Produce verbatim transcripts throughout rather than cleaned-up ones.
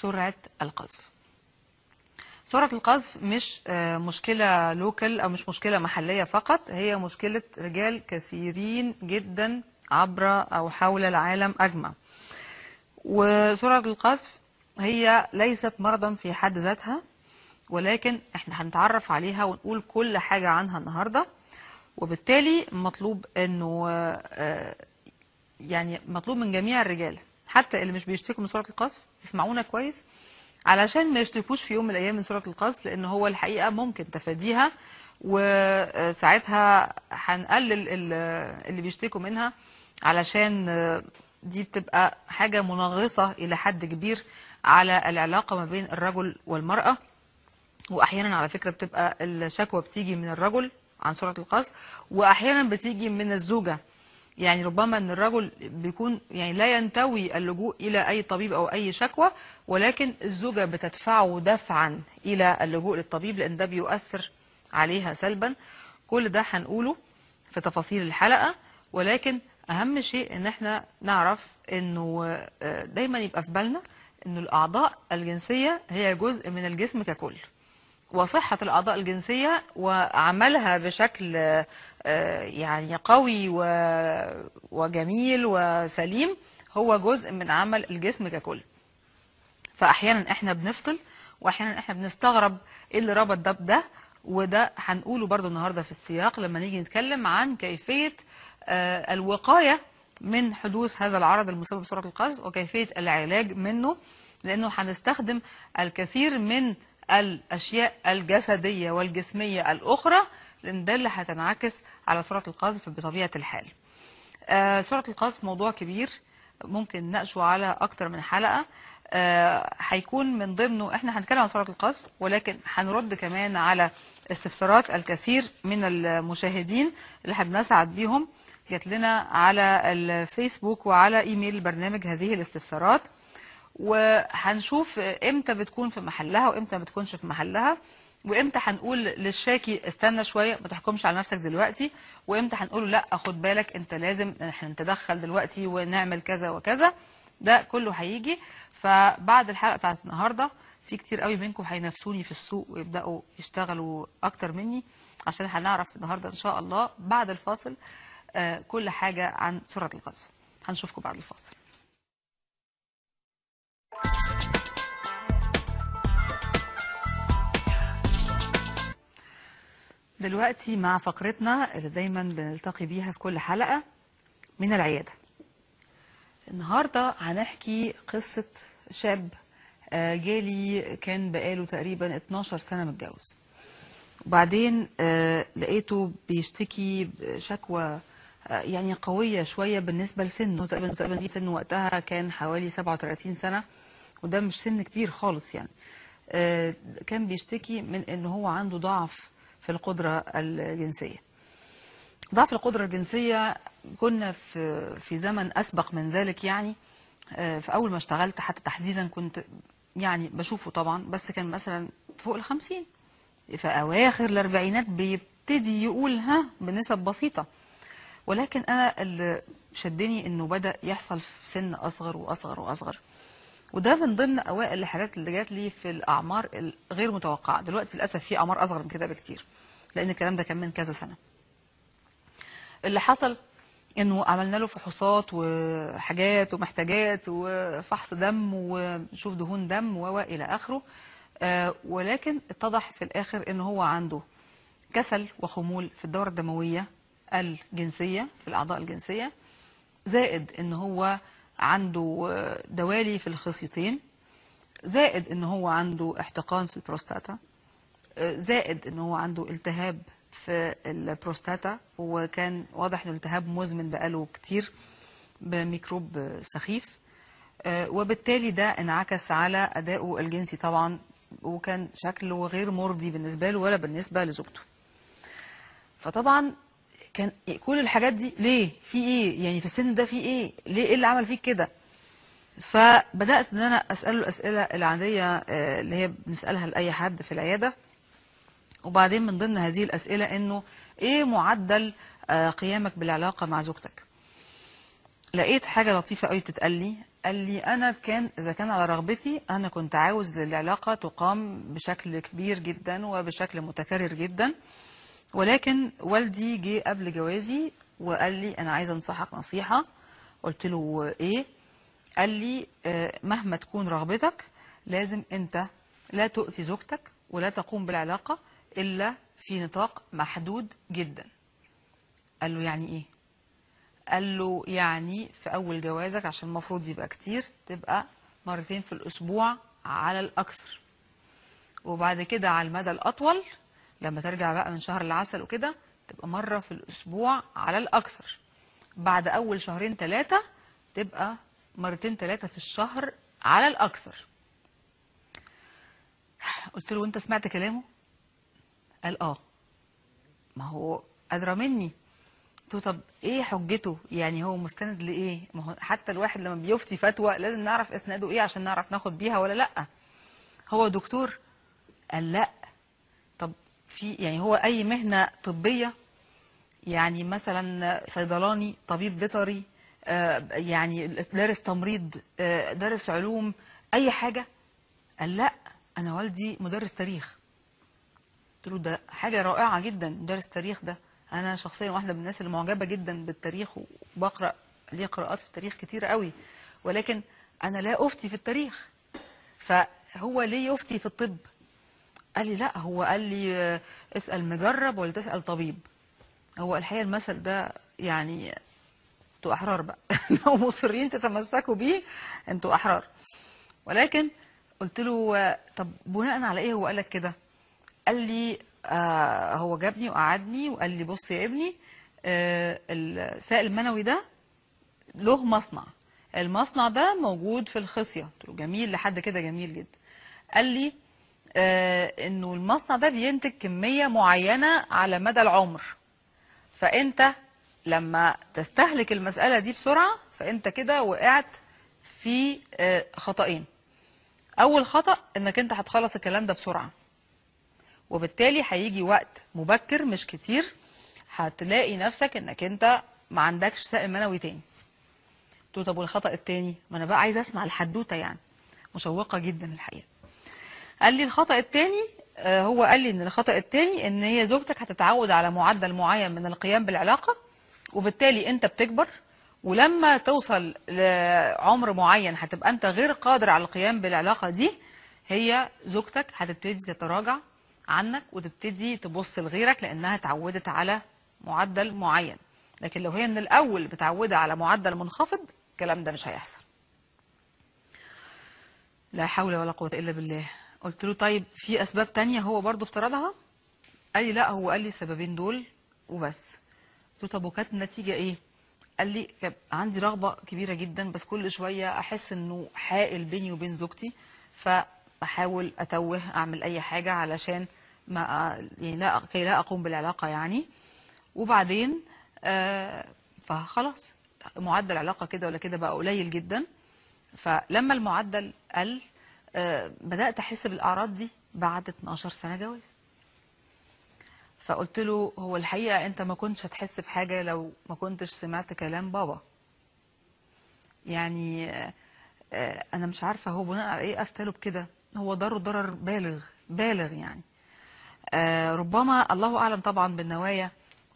سرعة القذف. سرعة القذف مش مشكلة لوكال أو مش مشكلة محلية فقط، هي مشكلة رجال كثيرين جدا عبر أو حول العالم أجمع. وسرعة القذف هي ليست مرضا في حد ذاتها، ولكن احنا هنتعرف عليها ونقول كل حاجة عنها النهاردة. وبالتالي مطلوب انه يعني مطلوب من جميع الرجال حتى اللي مش بيشتكوا من سرعة القذف يسمعونا كويس، علشان ما يشتكوش في يوم من الايام من سرعة القذف، لان هو الحقيقة ممكن تفاديها، وساعتها هنقلل اللي بيشتكوا منها، علشان دي بتبقى حاجة منغصة الى حد كبير على العلاقة ما بين الرجل والمرأة. واحيانا على فكرة بتبقى الشكوى بتيجي من الرجل عن سرعة القذف، واحيانا بتيجي من الزوجة. يعني ربما ان الرجل بيكون يعني لا ينتوي اللجوء الى اي طبيب او اي شكوى، ولكن الزوجة بتدفعه دفعا الى اللجوء للطبيب، لان ده بيؤثر عليها سلبا. كل ده هنقوله في تفاصيل الحلقة، ولكن اهم شيء ان احنا نعرف انه دايما يبقى في بالنا ان الاعضاء الجنسية هي جزء من الجسم ككل، وصحة الأعضاء الجنسية وعملها بشكل يعني قوي وجميل وسليم هو جزء من عمل الجسم ككل. فأحيانا احنا بنفصل، وأحيانا احنا بنستغرب ايه اللي ربط ده بده، وده هنقوله برضو النهاردة في السياق لما نيجي نتكلم عن كيفية الوقاية من حدوث هذا العرض المسبب بسرعة القذف، وكيفية العلاج منه، لأنه هنستخدم الكثير من الأشياء الجسدية والجسمية الأخرى، لأن ده اللي هتنعكس على سرعة القذف بطبيعة الحال. آه سرعة القذف موضوع كبير ممكن نناقشه على أكتر من حلقة، آه هيكون من ضمنه إحنا هنتكلم عن سرعة القذف، ولكن هنرد كمان على استفسارات الكثير من المشاهدين اللي هنسعد بيهم جات لنا على الفيسبوك وعلى إيميل البرنامج هذه الاستفسارات. وهنشوف امتى بتكون في محلها وامتى ما بتكونش في محلها، وامتى هنقول للشاكي استنى شويه ما تحكمش على نفسك دلوقتي، وامتى هنقول لا خد بالك انت لازم احنا نتدخل دلوقتي ونعمل كذا وكذا. ده كله هيجي. فبعد الحلقه بتاعت النهارده في كتير قوي منكم هينافسوني في السوق ويبداوا يشتغلوا اكتر مني، عشان هنعرف النهارده ان شاء الله بعد الفاصل آه كل حاجه عن سرعه القذف. هنشوفكم بعد الفاصل. دلوقتي مع فقرتنا اللي دايما بنلتقي بيها في كل حلقة، من العيادة. النهاردة هنحكي قصة شاب جالي كان بقاله تقريبا اتناشر سنة متجوز، وبعدين لقيته بيشتكي شكوى يعني قوية شوية بالنسبة لسنه. تقريبا سنه وقتها كان حوالي سبعة وتلاتين سنة، وده مش سن كبير خالص يعني. كان بيشتكي من ان هو عنده ضعف في القدرة الجنسية. ضعف القدرة الجنسية كنا في في زمن أسبق من ذلك، يعني في أول ما اشتغلت حتى تحديدا كنت يعني بشوفه طبعا، بس كان مثلا فوق الخمسين، في أواخر الأربعينات بيبتدي يقول ها بنسب بسيطة. ولكن أنا اللي شدني إنه بدأ يحصل في سن أصغر وأصغر وأصغر، وده من ضمن اوائل الحاجات اللي جات لي في الاعمار الغير متوقعه. دلوقتي للاسف في اعمار اصغر من كده بكتير، لان الكلام ده كان من كذا سنه. اللي حصل انه عملنا له فحوصات وحاجات ومحتاجات وفحص دم ونشوف دهون دم والى اخره، آه ولكن اتضح في الاخر ان هو عنده كسل وخمول في الدوره الدمويه الجنسيه في الاعضاء الجنسيه، زائد ان هو عنده دوالي في الخصيتين، زائد ان هو عنده احتقان في البروستاتا، زائد ان هو عنده التهاب في البروستاتا، وكان واضح انه التهاب مزمن بقاله كتير بميكروب سخيف، وبالتالي ده انعكس على ادائه الجنسي طبعا، وكان شكله غير مرضي بالنسبه له ولا بالنسبه لزوجته. فطبعا كان كل الحاجات دي ليه؟ في ايه؟ يعني في السن ده في ايه؟ ليه ايه اللي عمل فيك كده؟ فبدات ان انا اساله الاسئله العاديه اللي هي بنسالها لاي حد في العياده. وبعدين من ضمن هذه الاسئله انه ايه معدل قيامك بالعلاقه مع زوجتك؟ لقيت حاجه لطيفه قوي بتتقال لي، قال لي أنا كان إذا كان على رغبتي أنا كنت عاوز للعلاقة تقام بشكل كبير جدا وبشكل متكرر جدا، ولكن والدي جه قبل جوازي وقال لي أنا عايز أنصحك نصيحة. قلت له إيه؟ قال لي مهما تكون رغبتك لازم أنت لا تؤذي زوجتك ولا تقوم بالعلاقة إلا في نطاق محدود جدا. قال له يعني إيه؟ قال له يعني في أول جوازك عشان المفروض يبقى كتير تبقى مرتين في الأسبوع على الأكثر، وبعد كده على المدى الأطول لما ترجع بقى من شهر العسل وكده تبقى مرة في الأسبوع على الأكثر، بعد أول شهرين ثلاثة تبقى مرتين ثلاثة في الشهر على الأكثر. قلت له وأنت سمعت كلامه؟ قال آه. ما هو أدرى مني. قلت له طب ايه حجته؟ يعني هو مستند لايه؟ ما هو حتى الواحد لما بيفتي فتوى لازم نعرف اسناده ايه عشان نعرف ناخد بيها ولا لا. هو دكتور؟ قال لا. طب في يعني هو اي مهنه طبيه؟ يعني مثلا صيدلاني، طبيب بيطري، آه يعني دارس تمريض، آه دارس علوم، اي حاجه؟ قال لا انا والدي مدرس تاريخ. قلت له ده حاجه رائعه جدا مدرس تاريخ ده، أنا شخصيا واحدة من الناس المعجبة جدا بالتاريخ وبقرأ ليه قراءات في التاريخ كتير قوي، ولكن أنا لا أفتي في التاريخ، فهو ليه يفتي في الطب؟ قال لي لا هو قال لي اسأل مجرب ولا تسأل طبيب. هو الحقيقة المثل ده يعني أنتوا أحرار بقى لو مصرين تتمسكوا بيه أنتوا أحرار. ولكن قلت له طب بناء على إيه هو قال لك كده؟ قال لي آه هو جابني وقعدني وقال لي بص يا ابني آه السائل المنوي ده له مصنع، المصنع ده موجود في الخصيه. قلت له جميل، لحد كده جميل جدا. قال لي آه انه المصنع ده بينتج كميه معينه على مدى العمر، فانت لما تستهلك المساله دي بسرعه فانت كده وقعت في آه خطأين. اول خطأ انك انت هتخلص الكلام ده بسرعه، وبالتالي هيجي وقت مبكر مش كتير هتلاقي نفسك انك انت ما عندكش سائل منوي تاني. قلت له طب والخطأ التاني؟ ما انا بقى عايزه اسمع الحدوته يعني مشوقه جدا الحقيقه. قال لي الخطأ التاني آه هو قال لي ان الخطأ التاني ان هي زوجتك هتتعود على معدل معين من القيام بالعلاقه، وبالتالي انت بتكبر ولما توصل لعمر معين هتبقى انت غير قادر على القيام بالعلاقه دي، هي زوجتك هتبتدي تتراجع عنك وتبتدي تبص لغيرك لانها اتعودت على معدل معين، لكن لو هي من الاول متعوده على معدل منخفض الكلام ده مش هيحصل. لا حول ولا قوه الا بالله. قلت له طيب في اسباب تانية هو برضه افترضها؟ قال لي لا هو قال لي السببين دول وبس. قلت له طب وكانت النتيجه ايه؟ قال لي عندي رغبه كبيره جدا بس كل شويه احس انه حائل بيني وبين زوجتي، ف بحاول اتوه اعمل اي حاجه علشان ما يعني لا كي لا اقوم بالعلاقه يعني، وبعدين آه فخلاص معدل علاقه كده ولا كده بقى قليل جدا، فلما المعدل قل آه بدات احس بالاعراض دي بعد اتناشر سنه جواز. فقلت له هو الحقيقه انت ما كنتش هتحس بحاجه لو ما كنتش سمعت كلام بابا. يعني آه آه انا مش عارفه هو بناء على ايه افتله بكده، هو ضرر ضرر بالغ بالغ يعني. آه ربما الله اعلم طبعا بالنوايا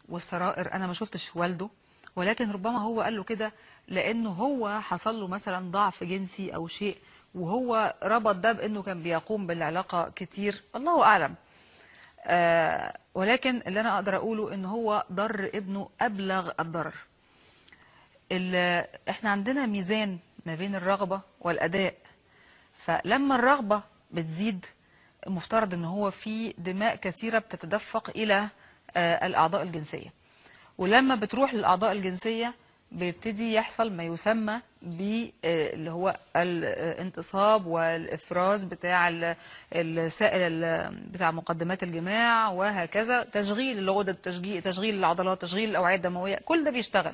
والسرائر، انا ما شفتش والده، ولكن ربما هو قال له كده لانه هو حصل له مثلا ضعف جنسي او شيء، وهو ربط ده بانه كان بيقوم بالعلاقه كتير، الله اعلم. آه ولكن اللي انا اقدر اقوله ان هو ضر ابنه ابلغ الضرر. احنا عندنا ميزان ما بين الرغبه والاداء، فلما الرغبة بتزيد مفترض ان هو في دماء كثيرة بتتدفق الى الاعضاء الجنسية، ولما بتروح للاعضاء الجنسية بيبتدي يحصل ما يسمى باللي هو الانتصاب والافراز بتاع السائل بتاع مقدمات الجماع وهكذا، تشغيل الغدد، تشغيل تشغيل العضلات، تشغيل الاوعية الدموية، كل ده بيشتغل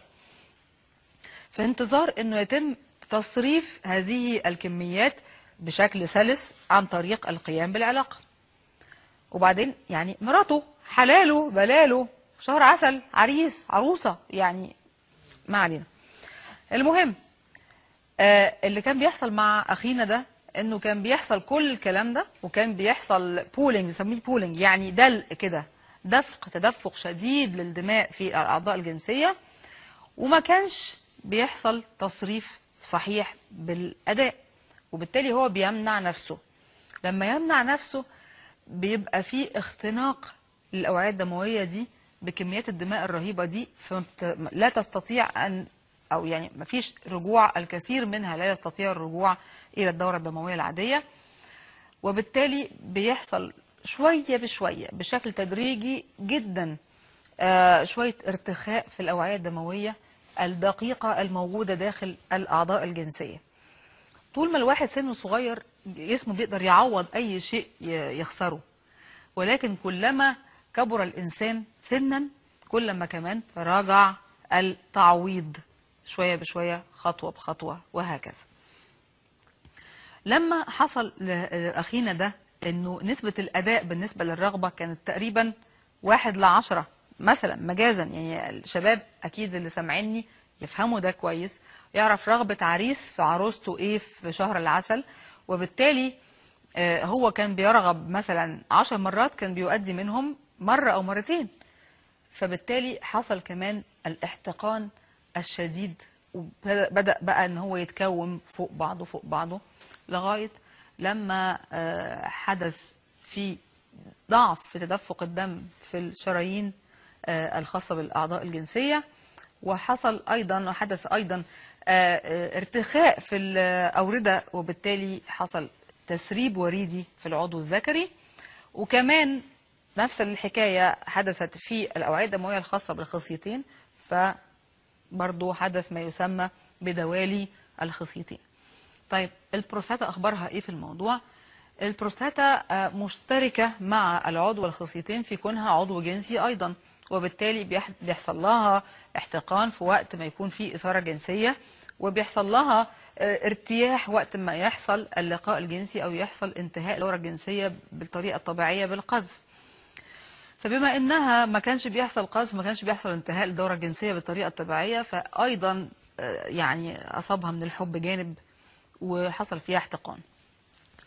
في انتظار انه يتم تصريف هذه الكميات بشكل سلس عن طريق القيام بالعلاقة. وبعدين يعني مراته حلاله بلاله شهر عسل عريس عروسة يعني ما علينا. المهم اللي كان بيحصل مع اخينا ده انه كان بيحصل كل الكلام ده، وكان بيحصل بولينج، بنسميه بولينج، يعني دلق كده، دفق، تدفق شديد للدماء في الاعضاء الجنسيه، وما كانش بيحصل تصريف صحيح بالاداء، وبالتالي هو بيمنع نفسه. لما يمنع نفسه بيبقى فيه اختناق للاوعيه الدمويه دي بكميات الدماء الرهيبه دي، فلا تستطيع ان او يعني ما فيش رجوع، الكثير منها لا يستطيع الرجوع الى الدوره الدمويه العاديه، وبالتالي بيحصل شويه بشويه بشكل تدريجي جدا آه شويه ارتخاء في الاوعيه الدمويه الدقيقه الموجوده داخل الاعضاء الجنسيه. طول ما الواحد سنه صغير جسمه بيقدر يعوض اي شيء يخسره، ولكن كلما كبر الانسان سنا كلما كمان راجع التعويض شويه بشويه، خطوه بخطوه، وهكذا. لما حصل لاخينا ده انه نسبه الاداء بالنسبه للرغبه كانت تقريبا واحد لعشرة مثلا مجازا، يعني الشباب اكيد اللي سامعيني يفهموا ده كويس، يعرف رغبه عريس في عروسته ايه في شهر العسل، وبالتالي هو كان بيرغب مثلا عشر مرات كان بيؤدي منهم مره او مرتين، فبالتالي حصل كمان الاحتقان الشديد، وبدأ بقى ان هو يتكوم فوق بعضه فوق بعضه لغاية لما حدث في ضعف في تدفق الدم في الشرايين الخاصة بالأعضاء الجنسية، وحصل ايضا وحدث ايضا ارتخاء في الأوردة، وبالتالي حصل تسريب وريدي في العضو الذكري، وكمان نفس الحكاية حدثت في الأوعية الدموية الخاصة بالخصيتين، ف برضو حدث ما يسمى بدوالي الخصيتين. طيب البروستاتا أخبارها إيه في الموضوع؟ البروستاتا مشتركة مع العضو والخصيتين في كونها عضو جنسي أيضا، وبالتالي بيحصل لها احتقان في وقت ما يكون فيه إثارة جنسية، وبيحصل لها ارتياح وقت ما يحصل اللقاء الجنسي أو يحصل انتهاء الدورة الجنسية بالطريقة الطبيعية بالقذف. فبما انها ما كانش بيحصل قذف، ما كانش بيحصل انتهاء الدوره الجنسيه بالطريقه الطبيعيه، فايضا يعني اصابها من الحب جانب وحصل فيها احتقان.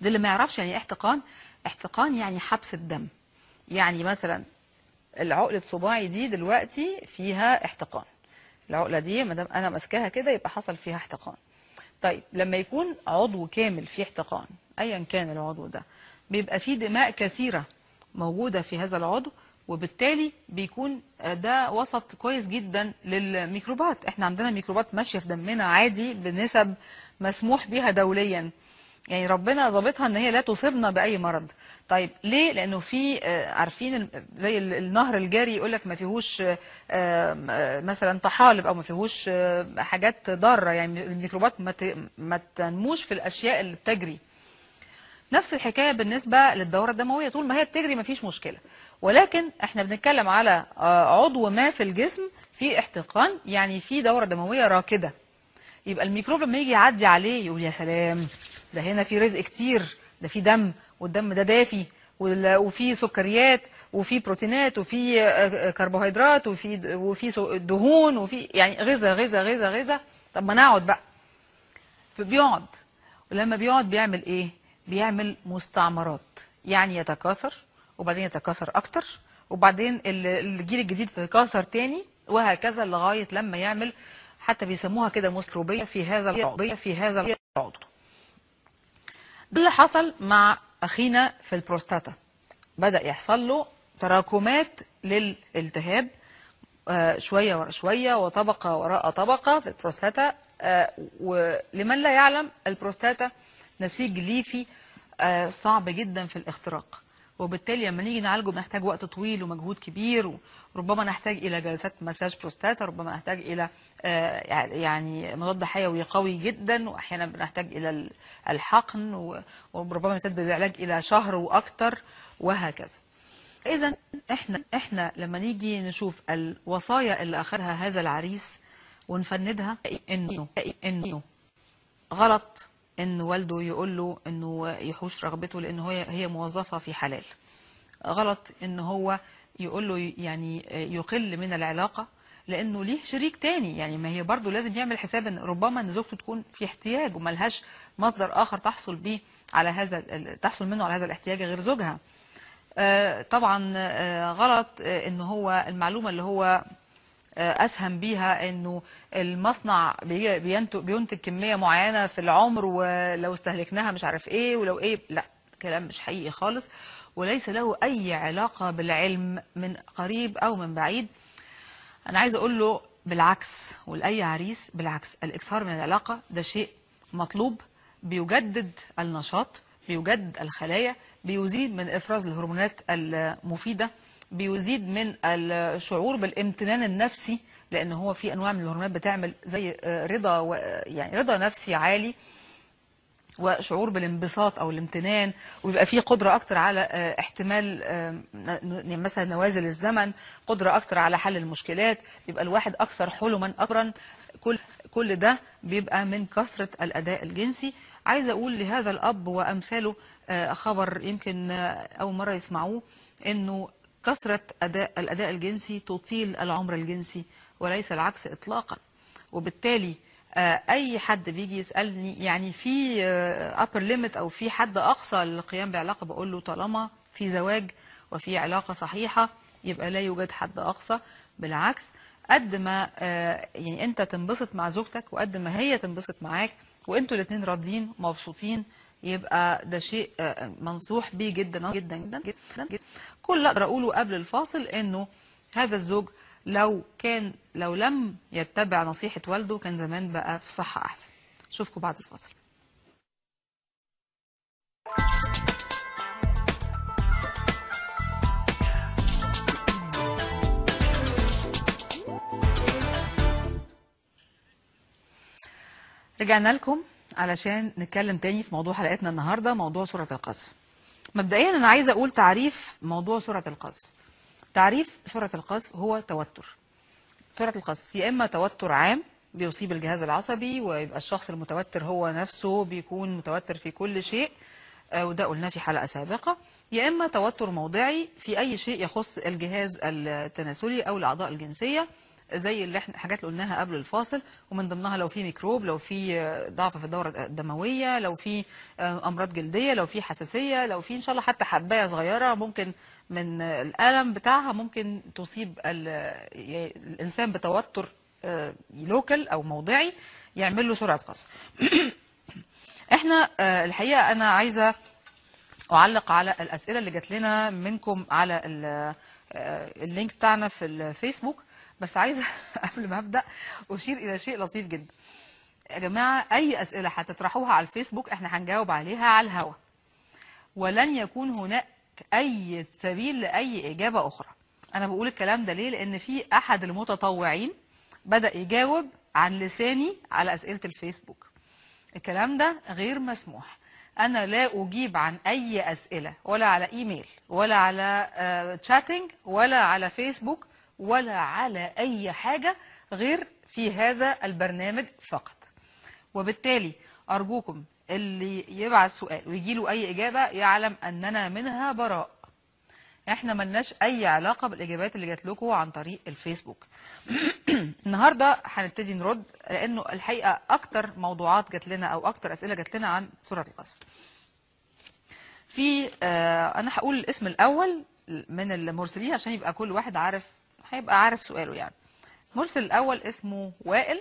ده اللي ما يعرفش يعني ايه احتقان، احتقان يعني حبس الدم، يعني مثلا العقله صباعي دي دلوقتي فيها احتقان، العقله دي ما دام انا ماسكاها كده يبقى حصل فيها احتقان. طيب لما يكون عضو كامل فيه احتقان ايا كان العضو ده، بيبقى فيه دماء كثيره موجودة في هذا العضو، وبالتالي بيكون ده وسط كويس جدا للميكروبات. احنا عندنا ميكروبات ماشية في دمنا عادي بنسب مسموح بها دوليا، يعني ربنا ظابطها ان هي لا تصيبنا بأي مرض. طيب ليه؟ لأنه في عارفين زي النهر الجاري يقولك ما فيهوش مثلا طحالب أو ما فيهوش حاجات ضارة، يعني الميكروبات ما تنموش في الأشياء اللي بتجري. نفس الحكايه بالنسبه للدوره الدمويه، طول ما هي بتجري مفيش مشكله، ولكن احنا بنتكلم على عضو ما في الجسم في احتقان، يعني في دوره دمويه راكده، يبقى الميكروب لما يجي يعدي عليه يقول يا سلام، ده هنا في رزق كتير، ده في دم، والدم ده دافي وفي سكريات وفي بروتينات وفي كربوهيدرات وفي وفي دهون وفي يعني غذاء غذاء غذاء غذاء. طب ما نقعد بقى، فبيقعد، ولما بيقعد بيعمل ايه؟ بيعمل مستعمرات، يعني يتكاثر وبعدين يتكاثر اكتر، وبعدين الجيل الجديد يتكاثر تاني، وهكذا لغايه لما يعمل حتى بيسموها كده مستروبيه في هذا العضو في هذا العضو. ده اللي حصل مع اخينا في البروستاتا، بدا يحصل له تراكمات للالتهاب آه شويه وراء شويه وطبقه وراء طبقه في البروستاتا. آه ولمن لا يعلم، البروستاتا نسيج ليفي آه صعب جدا في الاختراق، وبالتالي لما نيجي نعالجه بنحتاج وقت طويل ومجهود كبير، وربما نحتاج الى جلسات مساج بروستاتا، ربما نحتاج الى آه يعني مضاد حيوي قوي جدا، واحيانا بنحتاج الى الحقن، وربما يمتد العلاج الى شهر واكثر وهكذا. اذا احنا احنا لما نيجي نشوف الوصايا اللي اخذها هذا العريس ونفندها، انه انه غلط ان والده يقول له انه يحوش رغبته لان هي هي موظفه في حلال. غلط ان هو يقول له يعني يقل من العلاقه، لأنه ليه شريك تاني. يعني ما هي برضو لازم يعمل حساب ان ربما ان زوجته تكون في احتياج وملهاش مصدر آخر تحصل بيه على هذا تحصل منه على هذا الاحتياج غير زوجها. طبعا غلط ان هو المعلومة اللي هو اسهم بيها انه المصنع بينتج كميه معينه في العمر ولو استهلكناها مش عارف ايه ولو ايه، لا كلام مش حقيقي خالص وليس له اي علاقه بالعلم من قريب او من بعيد. انا عايزه اقول له بالعكس ولاي عريس بالعكس، الاكثار من العلاقه ده شيء مطلوب، بيجدد النشاط، بيجدد الخلايا، بيزيد من افراز الهرمونات المفيده، بيزيد من الشعور بالامتنان النفسي، لان هو في انواع من الهرمونات بتعمل زي رضا و... يعني رضا نفسي عالي وشعور بالانبساط او الامتنان، ويبقى فيه قدره اكتر على احتمال مثلا نوازل الزمن، قدره اكتر على حل المشكلات، بيبقى الواحد اكثر حلما اكرا. كل كل ده بيبقى من كثره الاداء الجنسي. عايزه اقول لهذا الاب وامثاله خبر يمكن اول مره يسمعوه، انه كثرة أداء الأداء الجنسي تطيل العمر الجنسي وليس العكس إطلاقا. وبالتالي أي حد بيجي يسألني يعني في upper limit أو في حد أقصى للقيام بعلاقة، بقول له طالما في زواج وفي علاقة صحيحة يبقى لا يوجد حد أقصى. بالعكس، قد ما يعني أنت تنبسط مع زوجتك وقد ما هي تنبسط معاك وأنتوا الاتنين راضيين مبسوطين، يبقى ده شيء منصوح بيه جدا جدا جدا جدا. كل اللي اقدر اقوله قبل الفاصل انه هذا الزوج لو كان لو لم يتبع نصيحة والده كان زمان بقى في صحة احسن. اشوفكم بعد الفاصل. رجعنا لكم علشان نتكلم تاني في موضوع حلقتنا النهارده، موضوع سرعة القذف. مبدئيا انا عايزه اقول تعريف موضوع سرعة القذف. تعريف سرعة القذف هو توتر. سرعة القذف يا اما توتر عام بيصيب الجهاز العصبي ويبقى الشخص المتوتر هو نفسه بيكون متوتر في كل شيء، وده قلناه في حلقه سابقه، يا اما توتر موضعي في اي شيء يخص الجهاز التناسلي او الاعضاء الجنسيه، زي اللي احنا حاجات اللي قلناها قبل الفاصل، ومن ضمنها لو في ميكروب، لو في ضعف في الدوره الدمويه، لو في امراض جلديه، لو في حساسيه، لو في ان شاء الله حتى حبايه صغيره ممكن من الالم بتاعها ممكن تصيب الانسان بتوتر لوكال او موضعي يعمل له سرعه قذف. احنا الحقيقه انا عايزه اعلق على الاسئله اللي جات لنا منكم على اللينك بتاعنا في الفيسبوك، بس عايزه قبل ما ابدا اشير الى شيء لطيف جدا. يا جماعه اي اسئله هتطرحوها على الفيسبوك احنا هنجاوب عليها على الهوا، ولن يكون هناك اي سبيل لاي اجابه اخرى. انا بقول الكلام ده ليه؟ لان في احد المتطوعين بدا يجاوب عن لساني على اسئله الفيسبوك. الكلام ده غير مسموح. انا لا اجيب عن اي اسئله، ولا على ايميل ولا على تشاتنج ولا على فيسبوك ولا على أي حاجة غير في هذا البرنامج فقط. وبالتالي أرجوكم اللي يبعت سؤال ويجيله أي إجابة يعلم أننا منها براء. إحنا ملناش أي علاقة بالإجابات اللي جات لكم عن طريق الفيسبوك. النهاردة هنبتدي نرد، لأنه الحقيقة أكتر موضوعات جات لنا أو أكتر أسئلة جات لنا عن سرعة القذف. في آه أنا هقول الاسم الأول من المرسلين عشان يبقى كل واحد عارف هيبقى عارف سؤاله. يعني المرسل الأول اسمه وائل.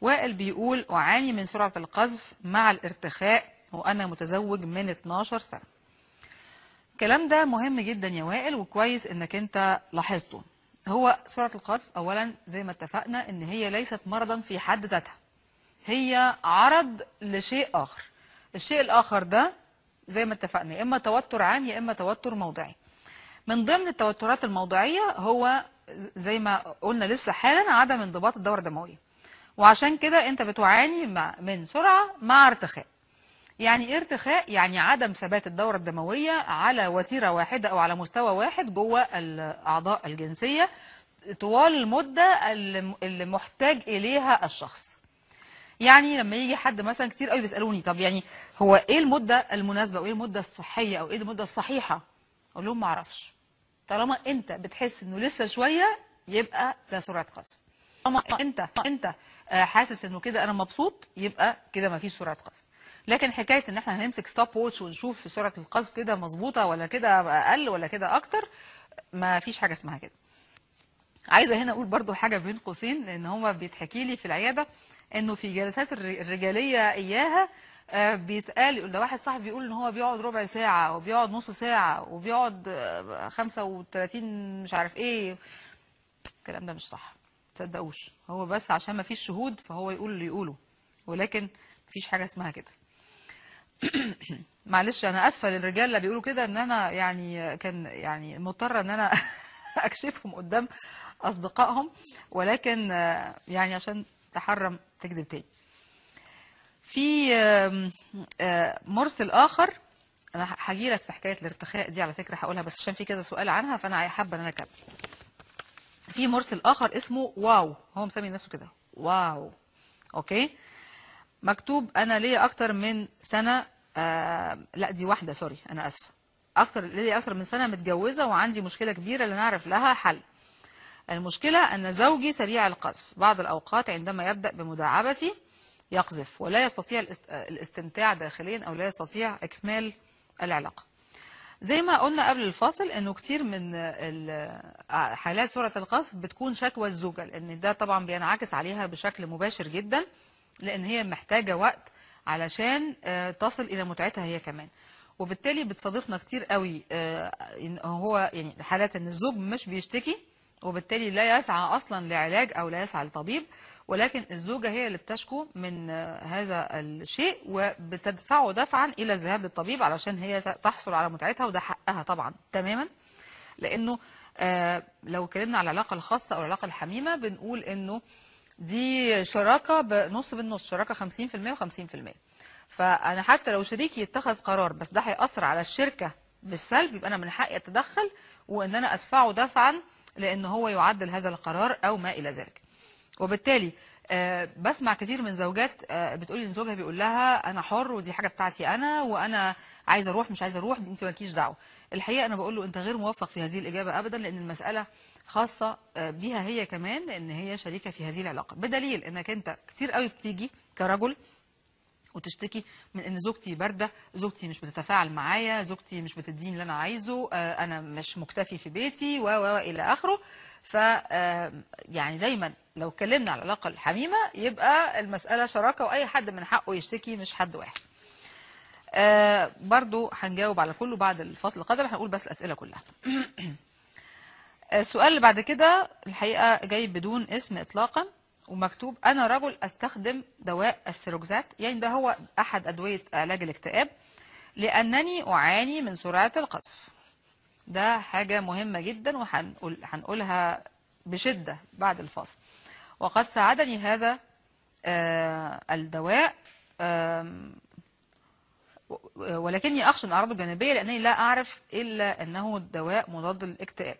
وائل بيقول أعاني من سرعة القذف مع الارتخاء وأنا متزوج من اتناشر سنة. الكلام ده مهم جدا يا وائل وكويس إنك أنت لاحظته. هو سرعة القذف أولا زي ما اتفقنا إن هي ليست مرضا في حد ذاتها، هي عرض لشيء آخر. الشيء الآخر ده زي ما اتفقنا يا إما توتر عام يا إما توتر موضعي. من ضمن التوترات الموضعية هو زي ما قلنا لسه حالا عدم انضباط الدورة الدموية، وعشان كده انت بتعاني مع من سرعة مع ارتخاء. يعني ايه ارتخاء؟ يعني عدم ثبات الدورة الدموية على وتيرة واحدة او على مستوى واحد جوه الاعضاء الجنسية طوال المدة اللي محتاج اليها الشخص. يعني لما يجي حد مثلا كتير قوي بيسألوني طب يعني هو ايه المدة المناسبة او ايه المدة الصحية او ايه المدة الصحيحة؟ اقول لهم معرفش. طالما انت بتحس انه لسه شويه يبقى ده سرعه قذف. طالما انت انت حاسس انه كده انا مبسوط يبقى كده مفيش سرعه قذف. لكن حكايه ان احنا هنمسك ستوب ووتش ونشوف سرعه القذف كده مظبوطه ولا كده اقل ولا كده اكتر، مفيش حاجه اسمها كده. عايزه هنا اقول برضو حاجه بين قوسين، لان هما بيتحكي لي في العياده انه في جلسات الرجاليه اياها بيتقال، ده واحد صاحبي بيقول ان هو بيقعد ربع ساعه وبيقعد نص ساعه وبيقعد خمسة وتلاتين مش عارف ايه. الكلام ده مش صح، تصدقوش، هو بس عشان ما فيش شهود فهو يقول اللي يقوله، ولكن مفيش حاجه اسمها كده. معلش انا اسفه للرجال اللي بيقولوا كده، ان انا يعني كان يعني مضطره ان انا اكشفهم قدام اصدقائهم، ولكن يعني عشان تحرم تكذب تاني. في مرسل اخر انا هجيلك في حكايه الارتخاء دي على فكره، هقولها بس عشان في كذا سؤال عنها فانا حابه ان انا اكمل. في مرسل اخر اسمه واو، هو مسمي نفسه كده واو، اوكي، مكتوب انا ليا اكتر من سنه آه لا دي واحده سوري انا اسفه، اكتر ليا اكتر من سنه متجوزه وعندي مشكله كبيره لا نعرف لها حل. المشكله ان زوجي سريع القذف، بعض الاوقات عندما يبدا بمداعبتي يقذف ولا يستطيع الاستمتاع داخليا او لا يستطيع اكمال العلاقه. زي ما قلنا قبل الفاصل انه كتير من حالات سرعه القذف بتكون شكوى الزوجه، لان ده طبعا بينعكس عليها بشكل مباشر جدا، لان هي محتاجه وقت علشان تصل الى متعتها هي كمان، وبالتالي بتصادفنا كتير قوي ان هو يعني حالات ان الزوج مش بيشتكي وبالتالي لا يسعى اصلا لعلاج او لا يسعى لطبيب، ولكن الزوجه هي اللي بتشكو من هذا الشيء وبتدفعه دفعا الى الذهاب للطبيب علشان هي تحصل على متعتها، وده حقها طبعا تماما، لانه لو اتكلمنا على العلاقه الخاصه او العلاقه الحميمه بنقول انه دي شراكه بنص بالنص، شراكه خمسين في المية وخمسين في المية. فانا حتى لو شريكي يتخذ قرار بس ده هيأثر على الشركه بالسلب، يبقى انا من حقي اتدخل وان انا ادفعه دفعا لان هو يعدل هذا القرار او ما الى ذلك. وبالتالي أه بسمع كثير من زوجات أه بتقولي ان زوجها بيقول لها انا حر ودي حاجه بتاعتي انا، وانا عايزه اروح مش عايزه اروح دي انت مالكيش دعوه. الحقيقه انا بقول له انت غير موفق في هذه الاجابه ابدا، لان المساله خاصه أه بيها هي كمان، لان هي شريكه في هذه العلاقه، بدليل انك انت كتير قوي بتيجي كرجل وتشتكي من ان زوجتي بارده، زوجتي مش بتتفاعل معايا، زوجتي مش بتديني اللي انا عايزه، أه انا مش مكتفي في بيتي و و الى اخره. ف يعني دايما لو اتكلمنا على العلاقه الحميمه يبقى المساله شراكه واي حد من حقه يشتكي مش حد واحد. آه برضو هنجاوب على كله بعد الفصل القادم، هنقول بس الاسئله كلها. السؤال اللي بعد كده الحقيقه جاي بدون اسم اطلاقا ومكتوب انا رجل استخدم دواء السيروكسات، يعني ده هو احد ادويه علاج الاكتئاب، لانني اعاني من سرعه القذف. ده حاجه مهمه جدا وهنقول هنقولها بشده بعد الفاصل. وقد ساعدني هذا آه الدواء آه ولكني اخشى من اعراضه الجانبيه لانني لا اعرف الا انه دواء مضاد للاكتئاب.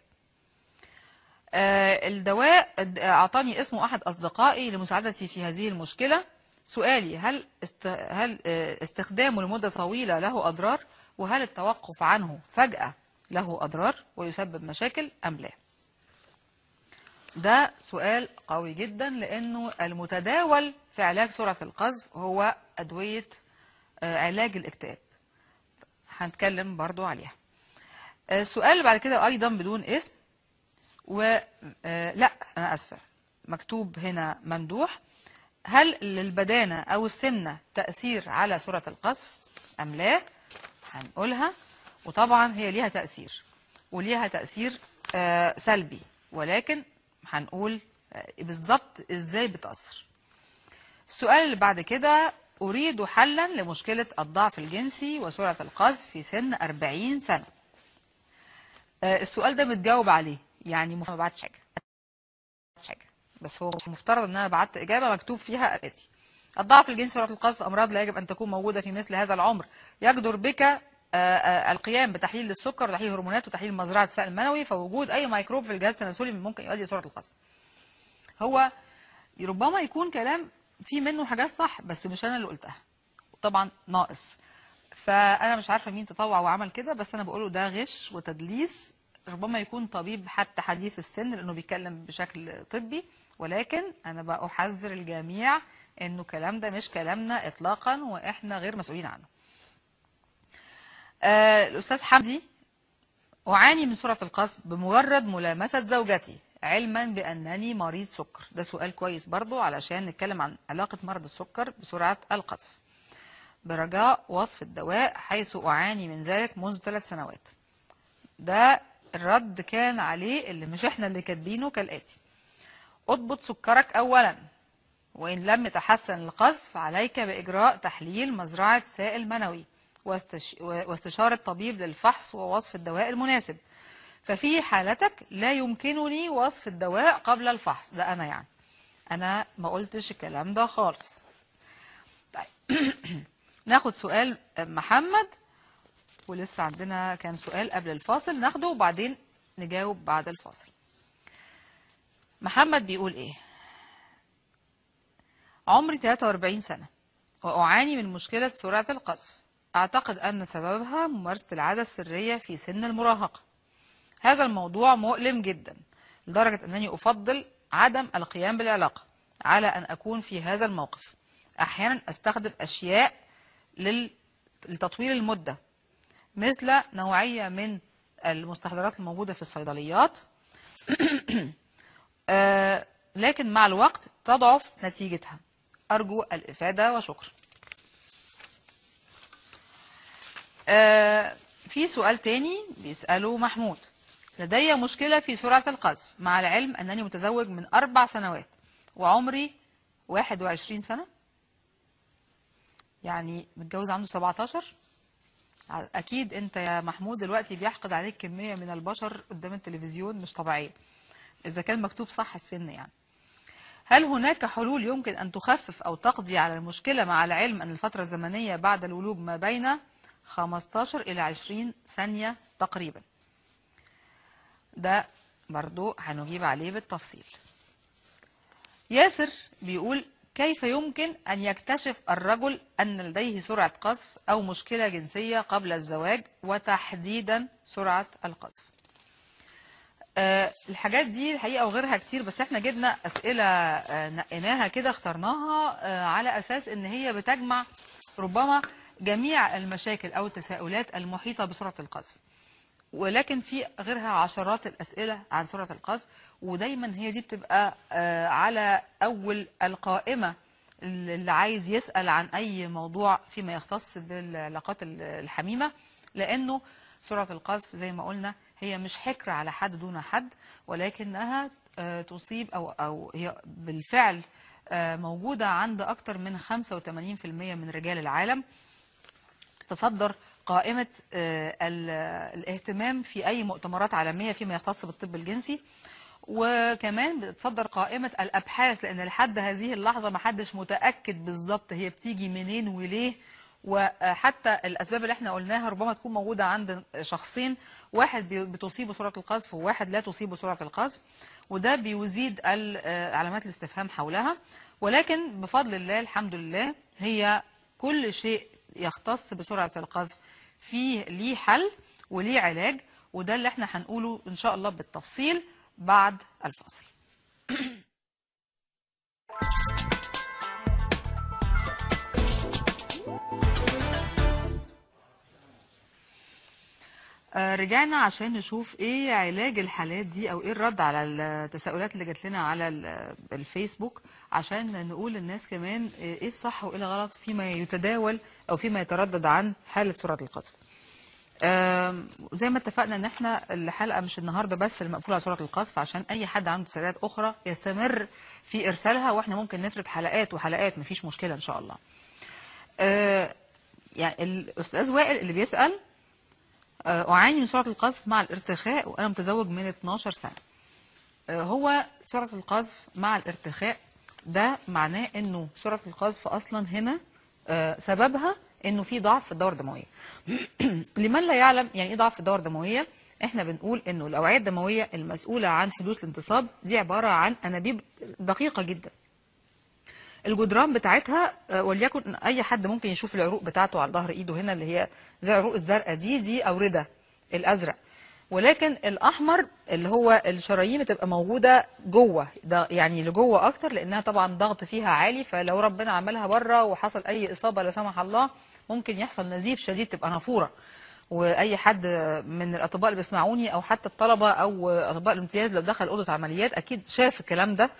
آه الدواء اعطاني اسمه احد اصدقائي لمساعدتي في هذه المشكله. سؤالي هل است... هل استخدامه لمده طويله له اضرار؟ وهل التوقف عنه فجأه له اضرار ويسبب مشاكل ام لا؟ ده سؤال قوي جدا، لانه المتداول في علاج سرعه القذف هو ادويه علاج الاكتئاب، هنتكلم برضو عليها. السؤال اللي بعد كده ايضا بدون اسم و لا انا اسفه مكتوب هنا ممدوح، هل للبدانه او السمنه تاثير على سرعه القذف ام لا؟ هنقولها، وطبعا هي ليها تاثير وليها تاثير سلبي، ولكن هنقول بالظبط ازاي بتأثر. السؤال اللي بعد كده أريد حلا لمشكلة الضعف الجنسي وسرعة القذف في سن أربعين سنة. السؤال ده متجاوب عليه، يعني ما بعتش حاجة، بس هو مفترض إن أنا بعت إجابة مكتوب فيها الآتي: الضعف الجنسي وسرعة القذف أمراض لا يجب أن تكون موجودة في مثل هذا العمر، يجدر بك القيام بتحليل السكر وتحليل هرمونات وتحليل مزرعه السائل المنوي، فوجود اي ميكروب في الجهاز التناسلي ممكن يؤدي الى سرعه القذف. هو ربما يكون كلام فيه منه حاجات صح بس مش انا اللي قلتها، طبعا ناقص، فانا مش عارفه مين تطوع وعمل كده، بس انا بقوله ده غش وتدليس ربما يكون طبيب حتى حديث السن لأنه بيتكلم بشكل طبي، ولكن أنا بقى أحذر الجميع أنه الكلام ده مش كلامنا إطلاقا وإحنا غير مسؤولين عنه. آه الأستاذ حمدي، أعاني من سرعة القصف بمجرد ملامسة زوجتي علما بأنني مريض سكر. ده سؤال كويس برضو علشان نتكلم عن علاقة مرض السكر بسرعة القصف. برجاء وصف الدواء حيث أعاني من ذلك منذ ثلاث سنوات. ده الرد كان عليه اللي مش احنا اللي كاتبينه كالآتي: اضبط سكرك أولا، وإن لم يتحسن القذف عليك بإجراء تحليل مزرعة سائل منوي واستش... واستشارة طبيب للفحص ووصف الدواء المناسب. ففي حالتك لا يمكنني وصف الدواء قبل الفحص. ده أنا يعني أنا ما قلتش الكلام ده خالص. طيب ناخد سؤال محمد، ولسه عندنا كان سؤال قبل الفاصل ناخده وبعدين نجاوب بعد الفاصل. محمد بيقول ايه؟ عمري ثلاثة وأربعين سنة وأعاني من مشكلة سرعة القذف، أعتقد أن سببها ممارسة العادة السرية في سن المراهقة. هذا الموضوع مؤلم جدا لدرجة أنني أفضل عدم القيام بالعلاقة على أن أكون في هذا الموقف. أحيانا أستخدم أشياء لتطويل المدة مثل نوعية من المستحضرات الموجودة في الصيدليات آه لكن مع الوقت تضعف نتيجتها. أرجو الإفادة وشكرا. آه في سؤال تاني بيسأله محمود: لدي مشكلة في سرعة القذف مع العلم أنني متزوج من أربع سنوات وعمري واحد وعشرين سنة، يعني متجوز عنده سبعتاشر. أكيد أنت يا محمود دلوقتي بيحقد عليك كمية من البشر قدام التلفزيون مش طبيعية، إذا كان مكتوب صح السن يعني. هل هناك حلول يمكن أن تخفف أو تقضي على المشكلة مع العلم أن الفترة الزمنية بعد الولوج ما بين خمستاشر إلى عشرين ثانية تقريبا؟ ده برضو هنجيب عليه بالتفصيل. ياسر بيقول: كيف يمكن أن يكتشف الرجل أن لديه سرعة قذف أو مشكلة جنسية قبل الزواج وتحديدا سرعة القذف؟ أه الحاجات دي الحقيقة وغيرها كتير، بس احنا جبنا أسئلة أه نقيناها كده اخترناها أه على أساس أن هي بتجمع ربما جميع المشاكل أو التساؤلات المحيطة بسرعة القذف، ولكن في غيرها عشرات الأسئلة عن سرعة القذف، ودايما هي دي بتبقى على أول القائمة اللي عايز يسأل عن أي موضوع فيما يختص بالعلاقات الحميمة، لأنه سرعة القذف زي ما قلنا هي مش حكر على حد دون حد، ولكنها تصيب أو أو هي بالفعل موجودة عند أكتر من خمسة وتمانين في المية من رجال العالم. تتصدر قائمة الاهتمام في أي مؤتمرات عالمية فيما يختص بالطب الجنسي، وكمان بتصدر قائمة الأبحاث، لأن لحد هذه اللحظة ما حدش متأكد بالظبط هي بتيجي منين وليه، وحتى الأسباب اللي احنا قلناها ربما تكون موجودة عند شخصين، واحد بتصيبه سرعة القذف وواحد لا تصيبه سرعة القذف، وده بيزيد علامات الاستفهام حولها. ولكن بفضل الله الحمد لله هي كل شيء يختص بسرعة القذف فيه ليه حل وليه علاج، وده اللي احنا هنقوله ان شاء الله بالتفصيل بعد الفاصل. آه رجعنا عشان نشوف ايه علاج الحالات دي او ايه الرد على التساؤلات اللي جات لنا على الفيسبوك، عشان نقول للناس كمان ايه الصح وايه الغلط فيما يتداول او فيما يتردد عن حالة سرعة القذف. آه زي ما اتفقنا ان احنا الحلقة مش النهاردة بس المقفولة على سرعة القذف، عشان اي حد عنده تساؤلات اخرى يستمر في ارسالها، واحنا ممكن نفرد حلقات وحلقات مفيش مشكلة ان شاء الله. آه يعني الاستاذ وائل اللي بيسأل: أعاني من سرعة القذف مع الارتخاء وأنا متزوج من اتناشر سنة. هو سرعة القذف مع الارتخاء ده معناه إنه سرعة القذف أصلا هنا سببها إنه في ضعف في الدورة الدموية. لمن لا يعلم يعني إيه ضعف في الدورة الدموية، إحنا بنقول إنه الأوعية الدموية المسؤولة عن حدوث الانتصاب دي عبارة عن أنابيب دقيقة جدا. الجدران بتاعتها وليكن اي حد ممكن يشوف العروق بتاعته على ظهر ايده هنا اللي هي زي العروق الزرقاء دي، دي اورده الازرق. ولكن الاحمر اللي هو الشرايين بتبقى موجوده جوه، ده يعني لجوه اكتر لانها طبعا ضغط فيها عالي، فلو ربنا عملها بره وحصل اي اصابه لا سمح الله ممكن يحصل نزيف شديد تبقى نافوره. واي حد من الاطباء اللي بيسمعوني او حتى الطلبه او اطباء الامتياز لو دخل اوضه عمليات اكيد شاف الكلام ده.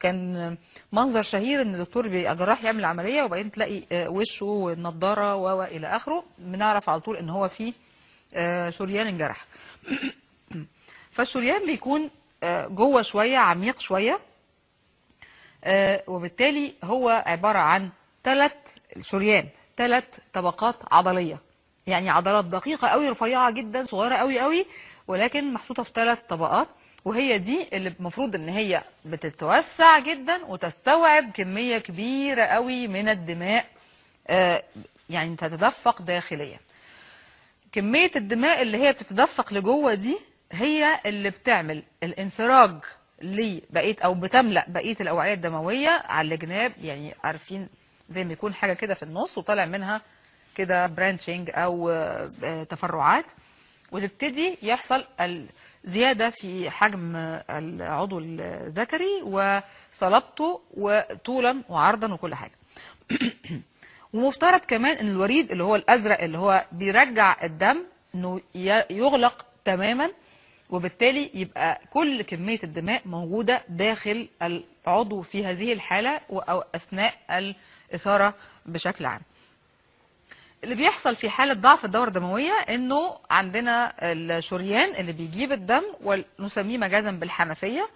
كان منظر شهير ان الدكتور جراح يعمل عمليه وبعدين تلاقي وشه والنضاره والى اخره، بنعرف على طول ان هو فيه شريان انجرح. فالشريان بيكون جوه شويه، عميق شويه، وبالتالي هو عباره عن ثلاث شريان، ثلاث طبقات عضليه، يعني عضلات دقيقه قوي رفيعه جدا صغيره قوي قوي ولكن محطوطه في ثلاث طبقات، وهي دي اللي المفروض ان هي بتتوسع جدا وتستوعب كميه كبيره قوي من الدماء، يعني تتدفق داخليا. كميه الدماء اللي هي بتتدفق لجوه دي هي اللي بتعمل الانسراج لبقيه او بتملا بقيه الاوعيه الدمويه على الجناب، يعني عارفين زي ما يكون حاجه كده في النص وطالع منها كده برانشنج او تفرعات، وتبتدي يحصل زيادة في حجم العضو الذكري وصلابته وطولا وعرضا وكل حاجة. ومفترض كمان ان الوريد اللي هو الازرق اللي هو بيرجع الدم انه يغلق تماما، وبالتالي يبقى كل كمية الدماء موجودة داخل العضو في هذه الحالة او اثناء الإثارة بشكل عام. اللي بيحصل في حالة ضعف الدورة الدموية انه عندنا الشريان اللي بيجيب الدم ونسميه مجازا بالحنفية،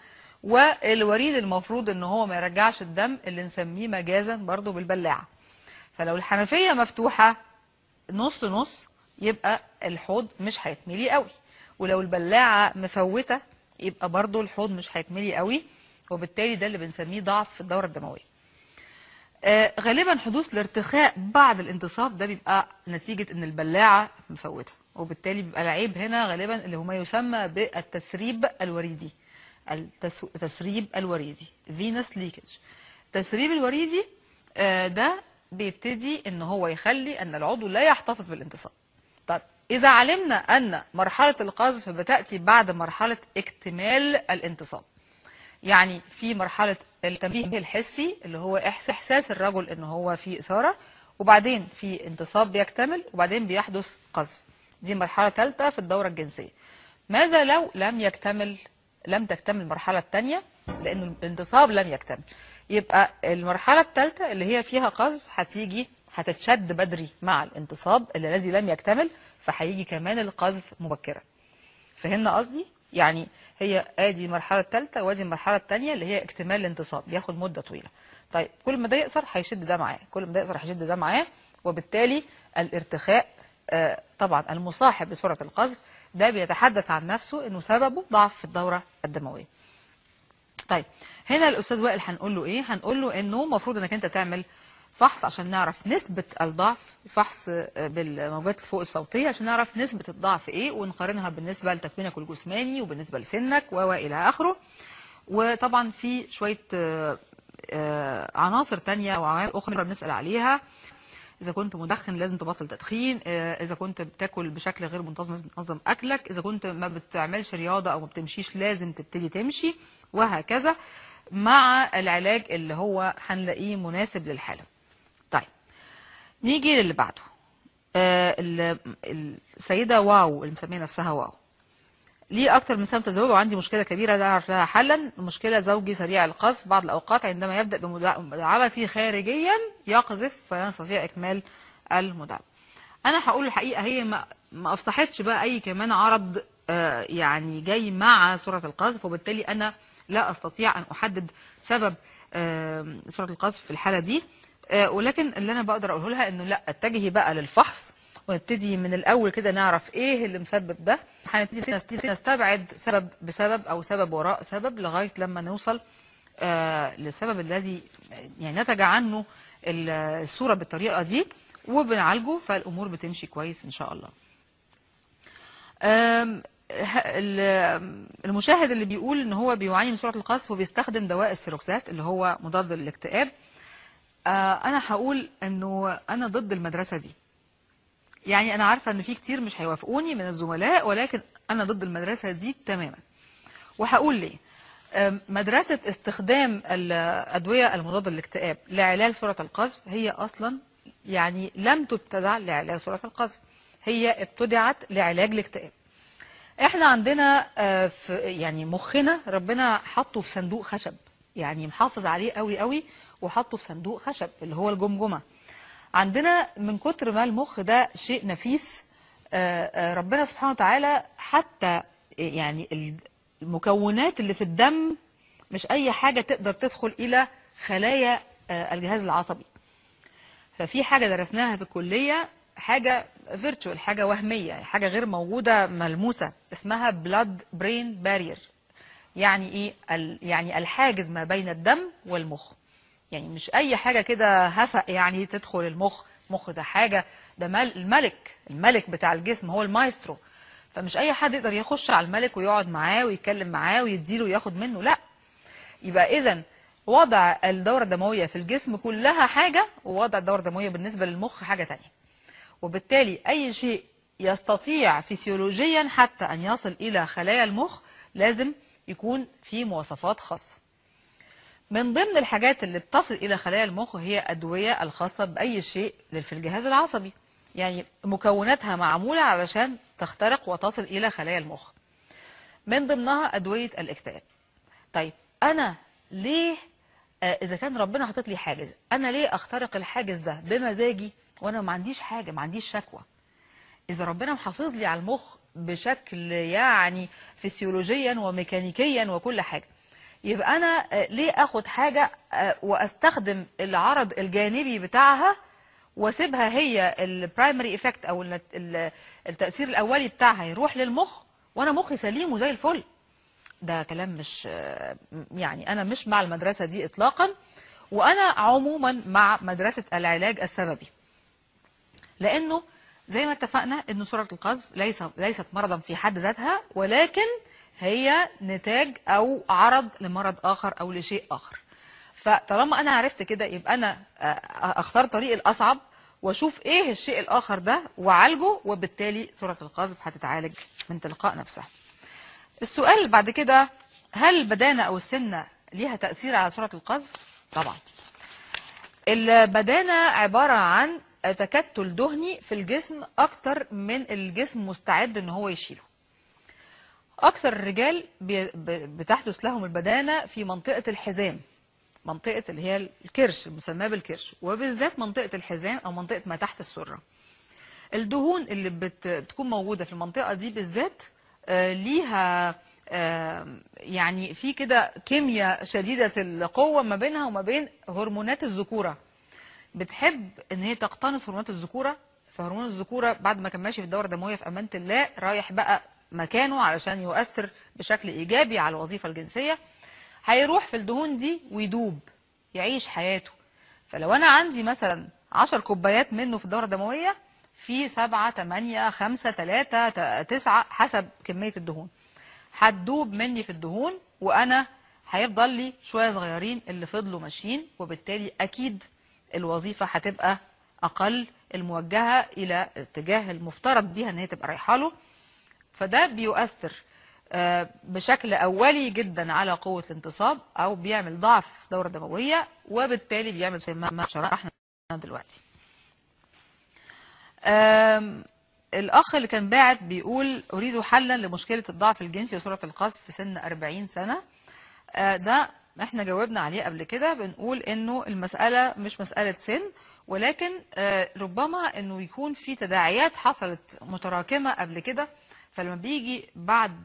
والوريد المفروض ان هو ما يرجعش الدم اللي نسميه مجازا برضو بالبلاعة. فلو الحنفية مفتوحة نص نص يبقى الحوض مش هيتملي قوي، ولو البلاعة مفوتة يبقى برضو الحوض مش هيتملي قوي، وبالتالي ده اللي بنسميه ضعف في الدورة الدموية. آه غالبا حدوث الارتخاء بعد الانتصاب ده بيبقى نتيجه ان البلاعه مفوته، وبالتالي بيبقى العيب هنا غالبا اللي هو ما يسمى بالتسريب الوريدي. التسريب الوريدي فينس ليكج. التسريب الوريدي آه ده بيبتدي ان هو يخلي ان العضو لا يحتفظ بالانتصاب. طب اذا علمنا ان مرحله القذف بتاتي بعد مرحله اكتمال الانتصاب، يعني في مرحله التنبيه الحسي اللي هو احساس الرجل ان هو في اثاره، وبعدين في انتصاب بيكتمل، وبعدين بيحدث قذف. دي مرحله ثالثه في الدوره الجنسيه. ماذا لو لم يكتمل لم تكتمل المرحله الثانيه؟ لان الانتصاب لم يكتمل، يبقى المرحله الثالثه اللي هي فيها قذف هتيجي هتتشد بدري مع الانتصاب الذي لم يكتمل، فهيجي كمان القذف مبكرا. فهمنا قصدي؟ يعني هي ادي المرحله الثالثه وادي المرحله الثانيه اللي هي اكتمال الانتصاب، ياخد مده طويله. طيب كل ما ده يقصر هيشد ده معاه، كل ما ده يقصر هيشد ده معاه، وبالتالي الارتخاء آه طبعا المصاحب لسرعه القذف ده بيتحدث عن نفسه انه سببه ضعف في الدوره الدمويه. طيب هنا الاستاذ وائل هنقول له ايه؟ هنقول له انه المفروض انك انت تعمل فحص عشان نعرف نسبه الضعف، فحص بالموجات فوق الصوتيه عشان نعرف نسبه الضعف ايه ونقارنها بالنسبه لتكوينك الجسماني وبالنسبه لسنك والى اخره. وطبعا في شويه عناصر ثانيه وعوامل اخرى بنسال عليها. اذا كنت مدخن لازم تبطل تدخين، اذا كنت بتاكل بشكل غير منتظم لازم تنظم اكلك، اذا كنت ما بتعملش رياضه او ما بتمشيش لازم تبتدي تمشي، وهكذا مع العلاج اللي هو هنلاقيه مناسب للحاله. طيب نيجي للي بعده. آه السيده واو اللي مسميه نفسها واو، ليه اكتر من سنه متزوجه وعندي مشكله كبيره لا اعرف لها حلا. المشكله زوجي سريع القذف، بعض الاوقات عندما يبدا بمداعبتي خارجيا يقذف فلا نستطيع اكمال المداعبه. انا هقول الحقيقه هي ما, ما افصحتش بقى اي كمان عرض آه يعني جاي مع سرعه القذف، وبالتالي انا لا استطيع ان احدد سبب سرعه القذف في الحاله دي، ولكن اللي انا بقدر اقوله لها انه لا اتجهي بقى للفحص ونبتدي من الاول كده نعرف ايه اللي مسبب ده. هنبتدي نستبعد سبب بسبب او سبب وراء سبب لغايه لما نوصل للسبب الذي يعني نتج عنه الصوره بالطريقه دي، وبنعالجه فالامور بتمشي كويس ان شاء الله. المشاهد اللي بيقول ان هو بيعاني من سرعه القذف وبيستخدم دواء السيروكسات اللي هو مضاد للاكتئاب، انا هقول انه انا ضد المدرسه دي. يعني أنا عارفة إن في كتير مش هيوافقوني من الزملاء، ولكن أنا ضد المدرسة دي تماما. وهقول ليه. مدرسة استخدام الأدوية المضادة للاكتئاب لعلاج سرعة القذف هي أصلا يعني لم تبتدع لعلاج سرعة القذف، هي ابتدعت لعلاج الاكتئاب. احنا عندنا في يعني مخنا ربنا حطه في صندوق خشب، يعني محافظ عليه قوي قوي وحطه في صندوق خشب اللي هو الجمجمة. عندنا من كتر ما المخ ده شيء نفيس، ربنا سبحانه وتعالى حتى يعني المكونات اللي في الدم مش اي حاجة تقدر تدخل الى خلايا الجهاز العصبي. ففي حاجة درسناها في الكلية، حاجة فيرتشوال، حاجة وهمية، حاجة غير موجودة ملموسة، اسمها بلاد برين بارير. يعني ايه؟ يعني الحاجز ما بين الدم والمخ. يعني مش اي حاجة كده هفق يعني تدخل المخ. المخ ده حاجة، ده الملك، الملك بتاع الجسم، هو المايسترو. فمش اي حد يقدر يخش على الملك ويقعد معاه ويتكلم معاه ويديله وياخد منه، لا. يبقى اذا وضع الدورة الدموية في الجسم كلها حاجة، ووضع الدورة الدموية بالنسبة للمخ حاجة تانية. وبالتالي أي شيء يستطيع فسيولوجيا حتى أن يصل إلى خلايا المخ لازم يكون فيه مواصفات خاصة. من ضمن الحاجات اللي بتصل إلى خلايا المخ هي أدوية الخاصة بأي شيء في الجهاز العصبي، يعني مكوناتها معمولة علشان تخترق وتصل إلى خلايا المخ، من ضمنها أدوية الاكتئاب. طيب أنا ليه إذا كان ربنا حاطط لي حاجز، أنا ليه أخترق الحاجز ده بمزاجي وانا ما عنديش حاجه، ما عنديش شكوى؟ اذا ربنا محافظ لي على المخ بشكل يعني فسيولوجيا وميكانيكيا وكل حاجه، يبقى انا ليه اخد حاجه واستخدم العرض الجانبي بتاعها واسيبها هي البرايمري ايفكت او التاثير الاولي بتاعها يروح للمخ وانا مخي سليم وزي الفل؟ ده كلام مش يعني، انا مش مع المدرسه دي اطلاقا، وانا عموما مع مدرسه العلاج السببي. لأنه زي ما اتفقنا أن سرعة القذف ليس ليست مرضا في حد ذاتها، ولكن هي نتاج أو عرض لمرض آخر أو لشيء آخر. فطالما أنا عرفت كده يبقى أنا أختار طريق الأصعب وأشوف إيه الشيء الآخر ده وأعالجه، وبالتالي سرعة القذف هتتعالج من تلقاء نفسها. السؤال بعد كده، هل البدانة أو السمنة ليها تأثير على سرعة القذف؟ طبعا. البدانة عبارة عن تكتل دهني في الجسم اكتر من الجسم مستعد ان هو يشيله. اكثر الرجال بتحدث لهم البدانه في منطقه الحزام، منطقه اللي هي الكرش المسماه بالكرش، وبالذات منطقه الحزام او منطقه ما تحت السره. الدهون اللي بتكون موجوده في المنطقه دي بالذات ليها يعني في كده كيمياء شديده القوه ما بينها وما بين هرمونات الذكوره. بتحب ان هي تقتنص هرمونات الذكوره، فهرمون الذكوره بعد ما كان ماشي في الدوره الدمويه في امانه الله رايح بقى مكانه علشان يؤثر بشكل ايجابي على الوظيفه الجنسيه، هيروح في الدهون دي ويدوب يعيش حياته. فلو انا عندي مثلا عشر كوبايات منه في الدوره الدمويه، في سبعة ثمانية خمسة ثلاثة تسعة حسب كميه الدهون هتدوب مني في الدهون، وانا هيفضل لي شويه صغيرين اللي فضلوا ماشيين، وبالتالي اكيد الوظيفة هتبقى أقل، الموجهة إلى الاتجاه المفترض بيها إن هي تبقى رايحة له. فده بيؤثر بشكل أولي جدا على قوة الانتصاب، أو بيعمل ضعف دورة دموية، وبالتالي بيعمل زي ما شرحنا دلوقتي. الأخ اللي كان باعت بيقول أريد حلا لمشكلة الضعف الجنسي وسرعة القذف في سن أربعين سنة. ده احنا جاوبنا عليه قبل كده، بنقول انه المسألة مش مسألة سن، ولكن ربما انه يكون في تداعيات حصلت متراكمة قبل كده. فلما بيجي بعد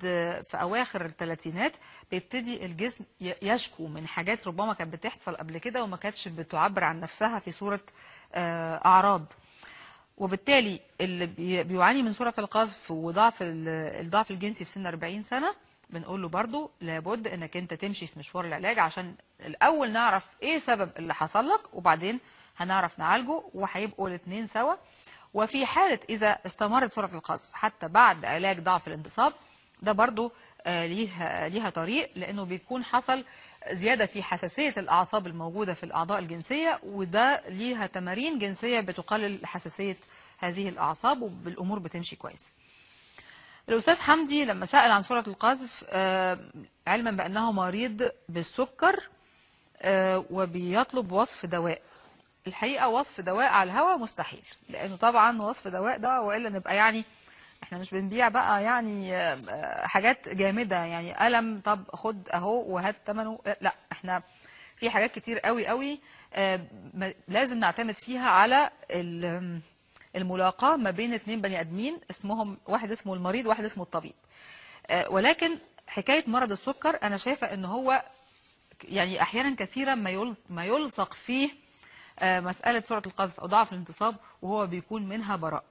في اواخر الثلاثينات بيبتدي الجسم يشكو من حاجات ربما كانت بتحصل قبل كده وما كانتش بتعبر عن نفسها في صورة اعراض. وبالتالي اللي بيعاني من سرعة القذف وضعف الضعف الجنسي في سن أربعين سنة، بنقول له برضو لابد انك انت تمشي في مشوار العلاج، عشان الاول نعرف ايه سبب اللي حصل لك وبعدين هنعرف نعالجه، وهيبقوا الاثنين سوا. وفي حالة اذا استمرت سرعة القذف حتى بعد علاج ضعف الانتصاب، ده برضو آه ليها ليها طريق، لانه بيكون حصل زيادة في حساسية الاعصاب الموجودة في الاعضاء الجنسية، وده ليها تمارين جنسية بتقلل حساسية هذه الأعصاب والأمور بتمشي كويس. الأستاذ حمدي لما سأل عن سورة القذف، علما بأنه مريض بالسكر وبيطلب وصف دواء، الحقيقة وصف دواء على الهواء مستحيل، لأنه طبعا وصف دواء ده وإلا نبقى يعني احنا مش بنبيع بقى يعني حاجات جامدة، يعني ألم طب خد أهو وهات ثمنه، لا احنا في حاجات كتير قوي قوي لازم نعتمد فيها على الملاقاة ما بين اتنين بني آدمين اسمهم واحد اسمه المريض وواحد اسمه الطبيب. ولكن حكاية مرض السكر أنا شايفة إن هو يعني أحيانا كثيرا ما يلصق فيه مسألة سرعة القذف أو ضعف الانتصاب وهو بيكون منها براء،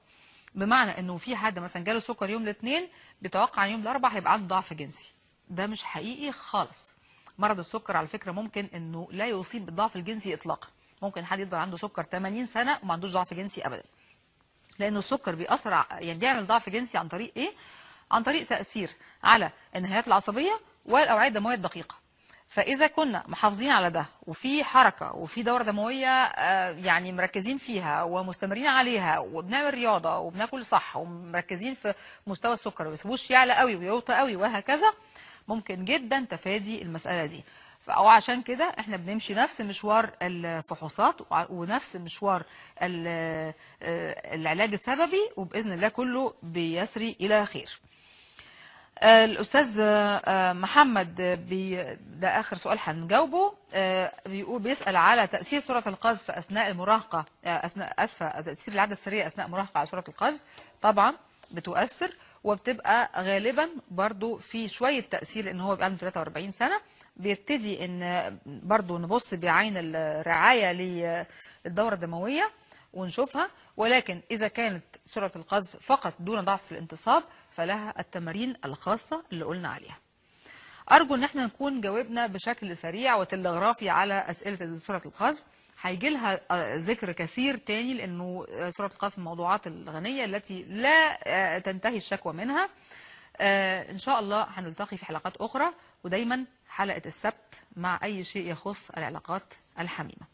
بمعنى إنه في حد مثلا جاله سكر يوم الاثنين بيتوقع يوم الأربع هيبقى عنده ضعف جنسي، ده مش حقيقي خالص. مرض السكر على فكرة ممكن إنه لا يصيب بالضعف الجنسي إطلاقا، ممكن حد يفضل عنده سكر ثمانين سنة وما عندوش ضعف جنسي أبدا، لأنه السكر بيأثر يعني بيعمل ضعف جنسي عن طريق إيه؟ عن طريق تأثير على النهايات العصبية والأوعية الدموية الدقيقة. فإذا كنا محافظين على ده وفي حركة وفي دورة دموية يعني مركزين فيها ومستمرين عليها وبنعمل رياضة وبناكل صح ومركزين في مستوى السكر ما بيسيبوش يعلى قوي ويوطى قوي وهكذا، ممكن جدا تفادي المسألة دي. أو عشان كده احنا بنمشي نفس مشوار الفحوصات ونفس مشوار العلاج السببي، وبإذن الله كله بيسري إلى خير. الأستاذ محمد بي ده آخر سؤال هنجاوبه، بيقول بيسأل على تأثير سرعة القذف أثناء المراهقة، أثناء أسفة تأثير العادة السرية أثناء المراهقة على سرعة القذف. طبعا بتؤثر وبتبقى غالبا برضو في شوية تأثير، لأن هو بيبقى عنده ثلاثة وأربعين سنة، بيبتدي إن برضو نبص بعين الرعاية للدورة الدموية ونشوفها. ولكن إذا كانت سرعة القذف فقط دون ضعف الانتصاب فلها التمارين الخاصة اللي قلنا عليها. أرجو إن احنا نكون جاوبنا بشكل سريع وتلغرافي على أسئلة سرعة القذف، هيجي لها ذكر كثير تاني لأنه سرعة القذف الموضوعات الغنية التي لا تنتهي الشكوى منها. إن شاء الله هنلتقي في حلقات أخرى، ودايما حلقة السبت مع أي شيء يخص العلاقات الحميمة.